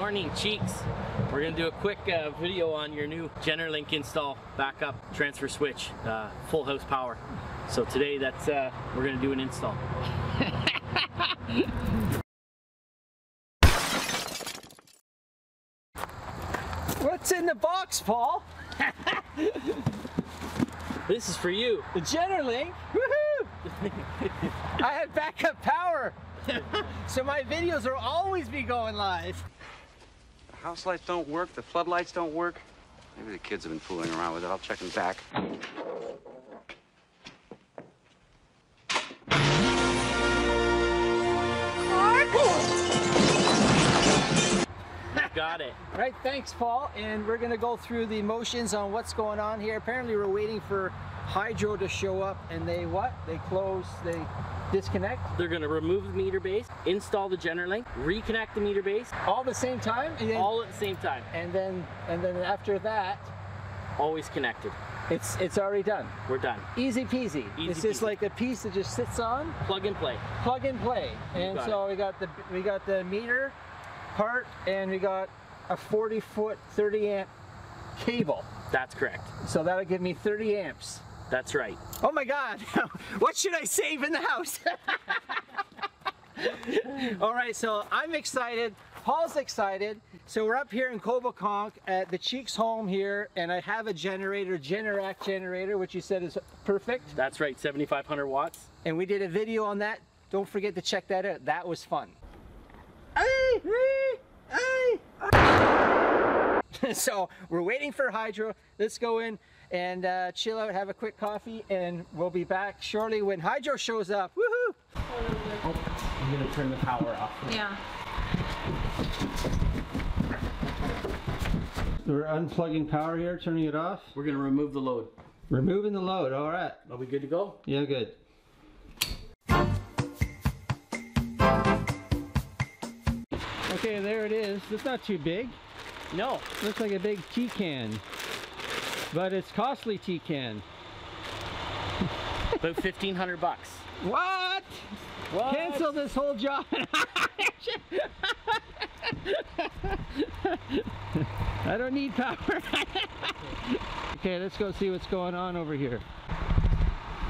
Morning cheeks. We're gonna do a quick video on your new GenerLink install backup transfer switch, full house power. So today that's we're gonna do an install. What's in the box, Paul? This is for you. The GenerLink. Woohoo! I have backup power. So my videos will always be going live. The house lights don't work, the floodlights don't work. Maybe the kids have been fooling around with it. I'll check them back. Got it. All right, thanks, Paul. And we're gonna go through the motions on what's going on here. Apparently we're waiting for Hydro to show up, and they what? They close, they disconnect. They're gonna remove the meter base, install the GenerLink, reconnect the meter base. All at the same time? And then, all at the same time. And then after that. Always connected. It's already done. We're done. Easy peasy. Easy it's just peasy. Like a piece that just sits on. Plug and play. Plug and play. And so we got the meter part, and we got a 40-foot 30-amp cable. That's correct. So that'll give me 30 amps. That's right. Oh my God, what should I save in the house? All right, so I'm excited, Paul's excited. So we're up here in Coboconk at the Cheeks home here, and I have a generator, Generac generator, which you said is perfect. That's right, 7,500 watts. And we did a video on that. Don't forget to check that out. That was fun. So we're waiting for Hydro. Let's go in and chill out, have a quick coffee, and we'll be back shortly when Hydro shows up. Woohoo! Oh, I'm gonna turn the power off. Yeah. We're unplugging power here, turning it off. We're gonna remove the load. Removing the load. All right. Are we good to go? Yeah, good. Okay, there it is. It's not too big. No. Looks like a big tea can. But it's costly tea can. About 1,500 bucks. What? What? Cancel this whole job. I don't need power. Okay, let's go see what's going on over here.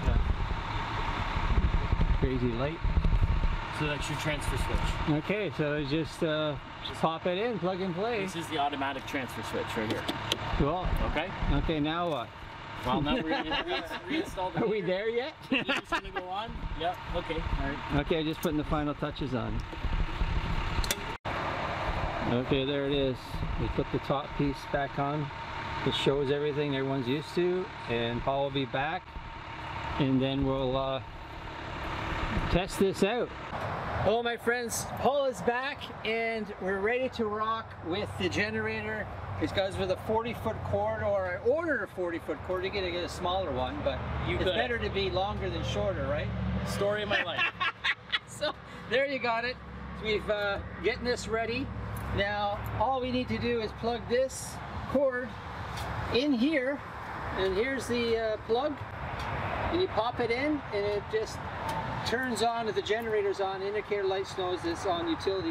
Yeah. Crazy light. So that's your transfer switch. Okay, so just pop it in, plug and play. This is the automatic transfer switch right here. Cool. Okay. Okay, now what? Well, now we're gonna reinstall the meter. Are we there yet? The meter's gonna go on. Yep. Okay. All right. Okay, just putting the final touches on. Okay, there it is. We put the top piece back on. It shows everything everyone's used to, and Paul will be back, and then we'll test this out. Hello my friends, Paul is back and we're ready to rock with the generator. It goes with a 40-foot cord, or I ordered a 40-foot cord. You're gonna get a smaller one, but it's better to be longer than shorter, right? Story of my life. So there you got it. So we've getting this ready. Now all we need to do is plug this cord in here, and here's the plug, and you pop it in and it just turns on. If the generator's on, indicator light shows it's on utility,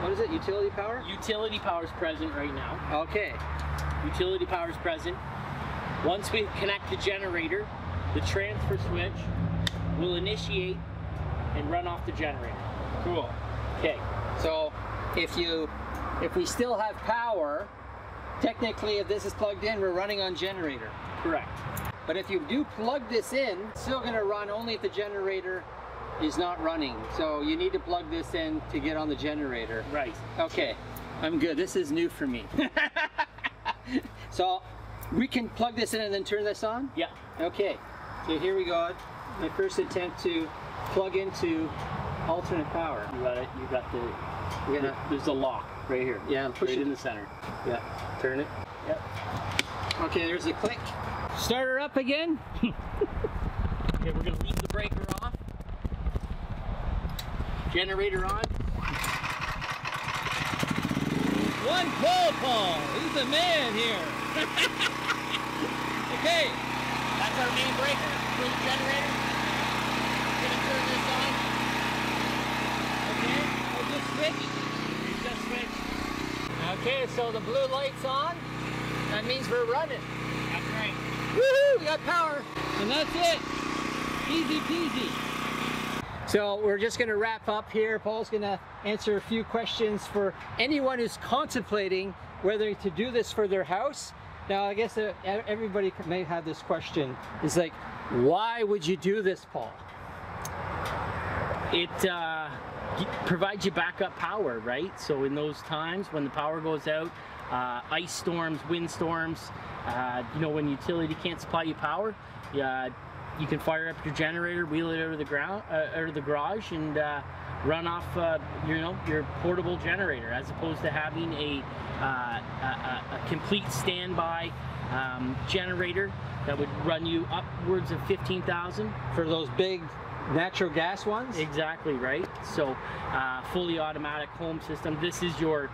what is it, utility power? Utility power is present right now. Okay. Utility power is present. Once we connect the generator, the transfer switch will initiate and run off the generator. Cool. Okay. So if we still have power, technically if this is plugged in, we're running on generator. Correct. But if you do plug this in, it's still gonna run only if the generator is not running. So you need to plug this in to get on the generator. Right. Okay, I'm good. This is new for me. So we can plug this in and then turn this on? Yeah. Okay, so here we go. My first attempt to plug into alternate power. You got it, you got the, there's a lock right here. Yeah, push it in the center. Yeah, turn it. Yep. Okay, there's the click. Start her up again. Okay, we're gonna leave the breaker off. Generator on. One pull, Paul. He's the man here. Okay, that's our main breaker for the generator. We're gonna turn this on. Okay, we'll just switch. Okay, so the blue light's on. That means we're running. That's right. Woohoo! We got power. And that's it. Easy peasy. So we're just going to wrap up here. Paul's going to answer a few questions for anyone who's contemplating whether to do this for their house. Now, I guess everybody may have this question. It's like, why would you do this, Paul? It provides you backup power, right? So in those times when the power goes out, ice storms, wind storms, you know, when utility can't supply you power, you can fire up your generator, wheel it out of the ground, out of the garage, and run off, you know, your portable generator, as opposed to having a complete standby generator that would run you upwards of 15,000 for those big natural gas ones. Exactly right. So fully automatic home system. This is your.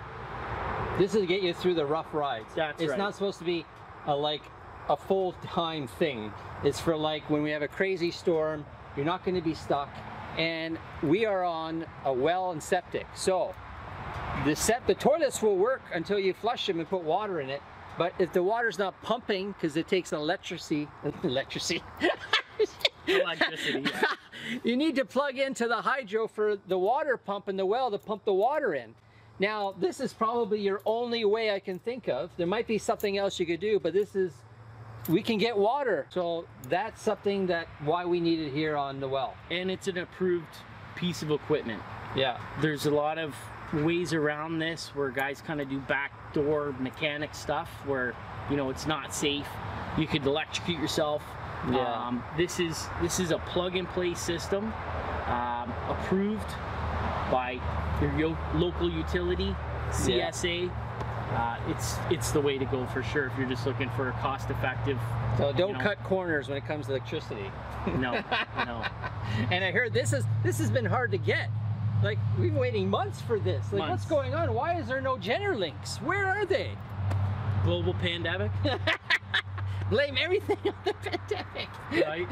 This is to get you through the rough rides. That's right. It's not supposed to be a full-time thing. It's for like when we have a crazy storm, you're not going to be stuck. And we are on a well and septic, so the toilets will work until you flush them and put water in it. But if the water's not pumping, because it takes electricity, yeah. You need to plug into the hydro for the water pump in the well to pump the water in. Now, this is probably your only way I can think of. There might be something else you could do, but this is, we can get water. So that's something that why we need it here on the well. And it's an approved piece of equipment. Yeah. There's a lot of ways around this where guys kind of do backdoor mechanic stuff where, you know, it's not safe. You could electrocute yourself. Yeah. This is a plug and play system, approved by your local utility, CSA. Yeah. It's the way to go for sure if you're just looking for a cost effective. So don't cut corners when it comes to electricity. No, no. And I heard this has been hard to get. Like, we've been waiting months for this. Like, months. What's going on? Why is there no GenerLinks? Where are they? Global pandemic. Blame everything on the pandemic. Right,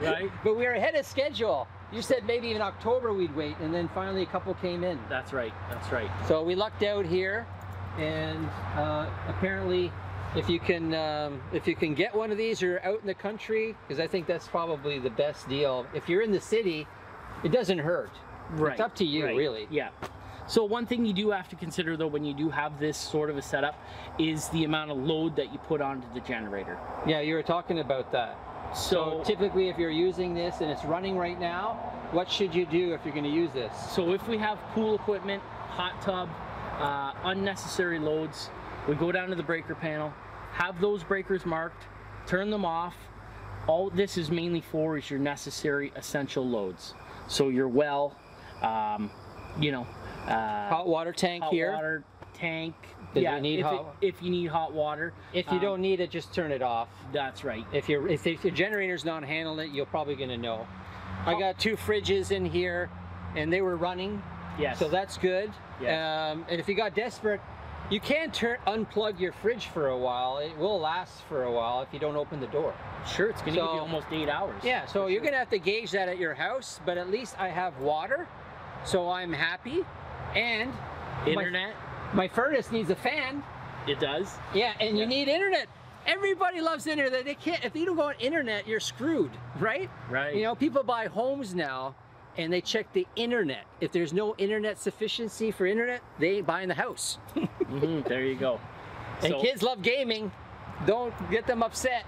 right. But we're ahead of schedule. You said maybe in October we'd wait, and then finally a couple came in. That's right, that's right. So we lucked out here, and apparently if you can get one of these, you're out in the country, because I think that's probably the best deal. If you're in the city, it doesn't hurt. Right. It's up to you, right. Really. Yeah. So one thing you do have to consider though when you do have this sort of a setup is the amount of load that you put onto the generator. Yeah, you were talking about that. So typically if you're using this and it's running right now, what should you do if you're going to use this? So if we have pool equipment, hot tub, unnecessary loads, we go down to the breaker panel, have those breakers marked, turn them off. All this is mainly for is your necessary essential loads. So your well, you know, hot water tank here. Hot water tank. Yeah, if you need hot water. If you don't need it, just turn it off. That's right. If your generator's not handling it, you're probably going to know. I got two fridges in here, and they were running. Yes. So that's good. Yes. And if you got desperate, you can unplug your fridge for a while. It will last for a while if you don't open the door. Sure, it's going to give you almost 8 hours. Yeah, so you're going to have to gauge that at your house, but at least I have water, so I'm happy. And internet. My furnace needs a fan. It does. Yeah, and you need internet. Everybody loves internet. They can't. If you don't go on internet, you're screwed, right? Right. You know, people buy homes now, and they check the internet. If there's no internet sufficiency for internet, they ain't buying the house. Mm-hmm, there you go. And so, kids love gaming. Don't get them upset.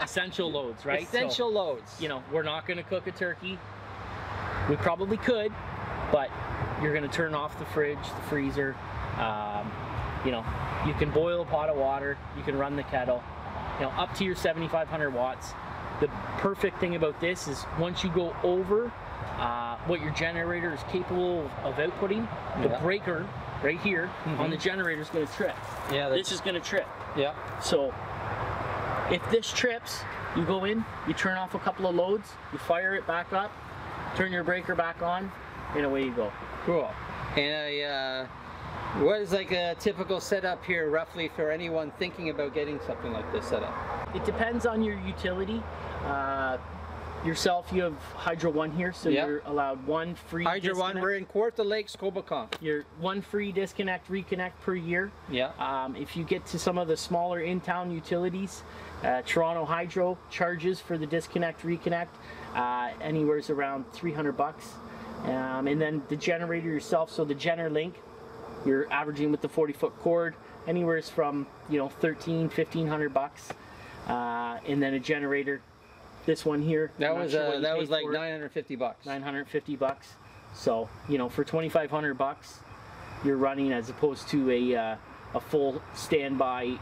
Essential loads, right? Essential loads. You know, we're not going to cook a turkey. We probably could, but. You're going to turn off the fridge, the freezer, you know, you can boil a pot of water, you can run the kettle, you know, up to your 7,500 watts. The perfect thing about this is once you go over what your generator is capable of outputting, the breaker right here on the generator is going to trip. Yeah, this is going to trip. Yeah. So if this trips, you go in, you turn off a couple of loads, you fire it back up, turn your breaker back on, and away you go. Cool. And what is like a typical setup here roughly for anyone thinking about getting something like this set up? It depends on your utility. yourself, you have Hydro One here, so yep. You're allowed one free Hydro disconnect. One, we're in Kawartha Lakes, Coboconk. You're one free disconnect, reconnect per year. Yeah. If you get to some of the smaller in-town utilities, Toronto Hydro charges for the disconnect, reconnect, anywhere's around 300 bucks. And then the generator yourself, so the GenerLink, you're averaging with the 40-foot cord, anywhere's from, you know, 1,500 bucks. And then a generator, this one here. That was that was like 950 bucks. 950 bucks. So, you know, for 2,500 bucks, you're running as opposed to a full standby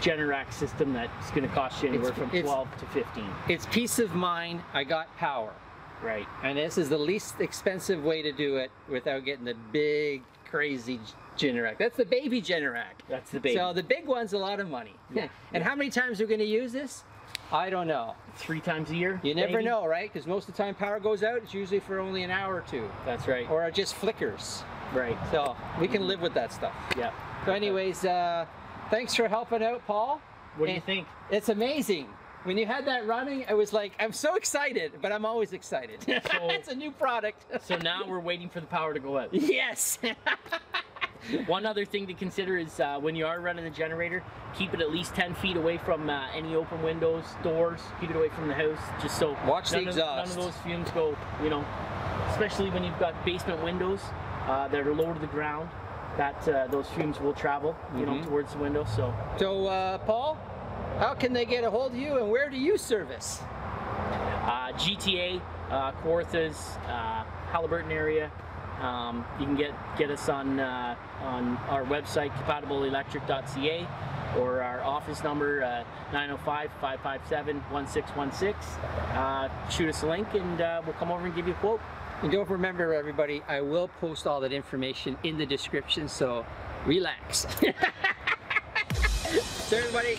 Generac system that's going to cost you anywhere from 12 to 15. It's peace of mind. I got power. Right. And this is the least expensive way to do it without getting the big crazy Generac. That's the baby Generac. That's the baby. So the big one's a lot of money. Yeah. And how many times are we going to use this? I don't know. 3 times a year? You never know, right? Because most of the time power goes out, it's usually for only an hour or two. That's right. Or it just flickers. Right. So we can live with that stuff. Yeah. So anyways, thanks for helping out, Paul. What do you think? It's amazing. When you had that running, I was like, I'm so excited, but I'm always excited. So, it's a new product. So now we're waiting for the power to go out. Yes. One other thing to consider is when you are running the generator, keep it at least 10 feet away from any open windows, doors, keep it away from the house, just so none of those fumes go, you know, especially when you've got basement windows that are lower to the ground, that those fumes will travel, you know, towards the window. So, Paul? How can they get a hold of you, and where do you service? GTA, Kawartha's, Halliburton area. You can get us on our website, compatibleelectric.ca, or our office number, 905-557-1616. Shoot us a link, and we'll come over and give you a quote. And don't remember, everybody, I will post all that information in the description, so relax. So everybody,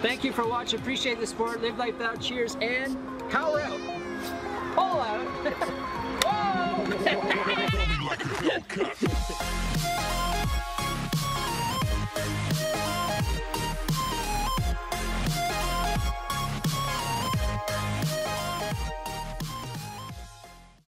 thank you for watching. Appreciate the support. Live life without cheers and cowl out. Pull out. Whoa!